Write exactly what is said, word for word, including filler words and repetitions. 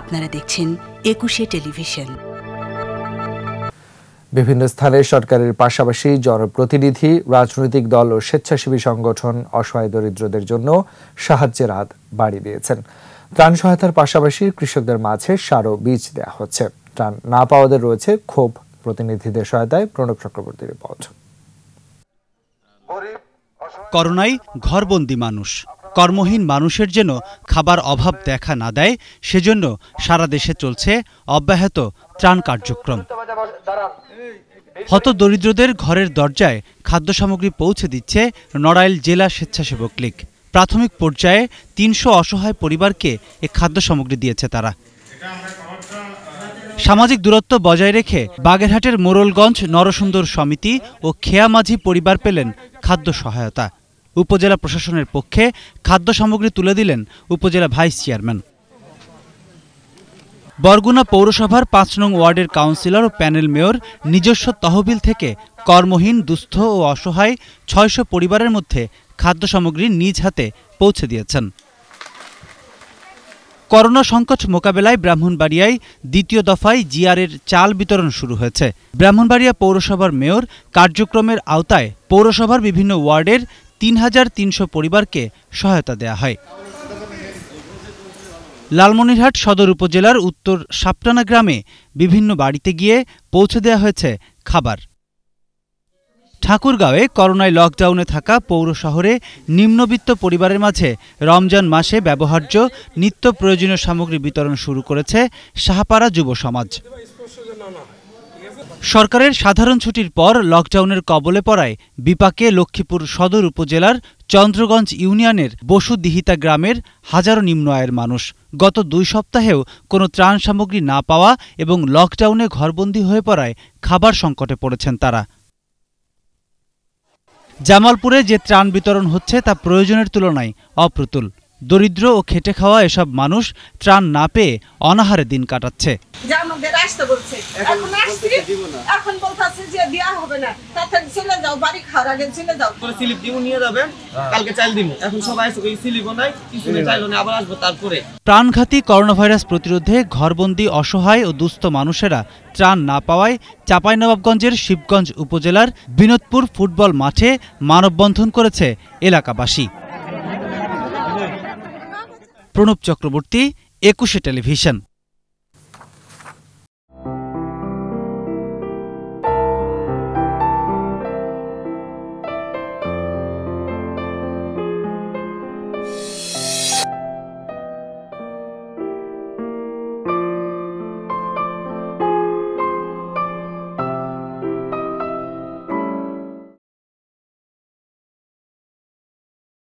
আপনারা দেখছেন একুশে টেলিভিশন। বিভিন্ন স্থানে সরকারের পাশাপাশি জনপ্রতিনিধি, রাজনৈতিক দল ও স্বেচ্ছাসেবী সংগঠন অসহায় দরিদ্রদের জন্য সাহায্যের হাত বাড়িয়ে দিয়েছেন। ত্রাণ সহায়তার পাশাপাশি কৃষকদের মাঝে সার ও বীজ দেওয়া হচ্ছে। ত্রাণ না পাওয়াদের রয়েছে ক্ষোভ। প্রতিনিধিদের সহায়তায় প্রণব চক্রবর্তীর রিপোর্ট। করোনায় ঘরবন্দি মানুষ, কর্মহীন মানুষের যেন খাবার অভাব দেখা না দেয় সেজন্য সারা দেশে চলছে অব্যাহত ত্রাণ কার্যক্রম। হত দরিদ্রদের ঘরের দরজায় খাদ্য সামগ্রী পৌঁছে দিচ্ছে নড়াইল জেলা স্বেচ্ছাসেবক লীগ। প্রাথমিক পর্যায়ে তিনশো অসহায় পরিবারকে এ খাদ্য সামগ্রী দিয়েছে তারা। সামাজিক দূরত্ব বজায় রেখে বাগেরহাটের মোরলগঞ্জ নরসুন্দর সমিতি ও খেয়ামাঝি পরিবার পেলেন খাদ্য সহায়তা। উপজেলা প্রশাসনের পক্ষে খাদ্য সামগ্রী তুলে দিলেন উপজেলা ভাইস চেয়ারম্যান। বরগুনা পৌরসভার পাঁচ নং ওয়ার্ডের কাউন্সিলর ও প্যানেল মেয়র নিজস্ব তহবিল থেকে কর্মহীন, দুস্থ ও অসহায় ছয়শো পরিবারের মধ্যে খাদ্য সামগ্রী নিজ হাতে পৌঁছে দিয়েছেন। করোনা সংকট মোকাবেলায় ব্রাহ্মণবাড়িয়ায় দ্বিতীয় দফায় জিআরের চাল বিতরণ শুরু হয়েছে। ব্রাহ্মণবাড়িয়া পৌরসভার মেয়র কার্যক্রমের আওতায় পৌরসভার বিভিন্ন ওয়ার্ডের তিন হাজার তিনশো পরিবারকে সহায়তা দেয়া হয়। লালমনিরহাট সদর উপজেলার উত্তর সাপটানা গ্রামে বিভিন্ন বাড়িতে গিয়ে পৌঁছে দেয়া হয়েছে খাবার। ঠাকুরগাঁওয়ে করোনায় লকডাউনে থাকা পৌর শহরে নিম্নবিত্ত পরিবারের মাঝে রমজান মাসে ব্যবহার্য নিত্য প্রয়োজনীয় সামগ্রী বিতরণ শুরু করেছে শাহপাড়া যুব সমাজ। সরকারের সাধারণ ছুটির পর লকডাউনের কবলে পড়ায় বিপাকে লক্ষ্মীপুর সদর উপজেলার চন্দ্রগঞ্জ ইউনিয়নের বসুদিহিতা গ্রামের হাজারো নিম্ন আয়ের মানুষ। গত দুই সপ্তাহেও কোনো ত্রাণ সামগ্রী না পাওয়া এবং লকডাউনে ঘরবন্দি হয়ে পড়ায় খাবার সংকটে পড়েছেন তারা। জামালপুরে যে ত্রাণ বিতরণ হচ্ছে তা প্রয়োজনের তুলনায় অপ্রতুল। দরিদ্র ও খেটে খাওয়া এসব মানুষ ত্রাণ না পেয়ে অনাহারে দিন কাটাচ্ছে। প্রাণঘাতী করোনাভাইরাস প্রতিরোধে ঘরবন্দি অসহায় ও দুস্থ মানুষেরা ত্রাণ না পাওয়ায় চাঁপাইনবাবগঞ্জের শিবগঞ্জ উপজেলার বিনোদপুর ফুটবল মাঠে মানববন্ধন করেছে এলাকাবাসী। প্রণব চক্রবর্তী, একুশে টেলিভিশন।